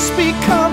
just become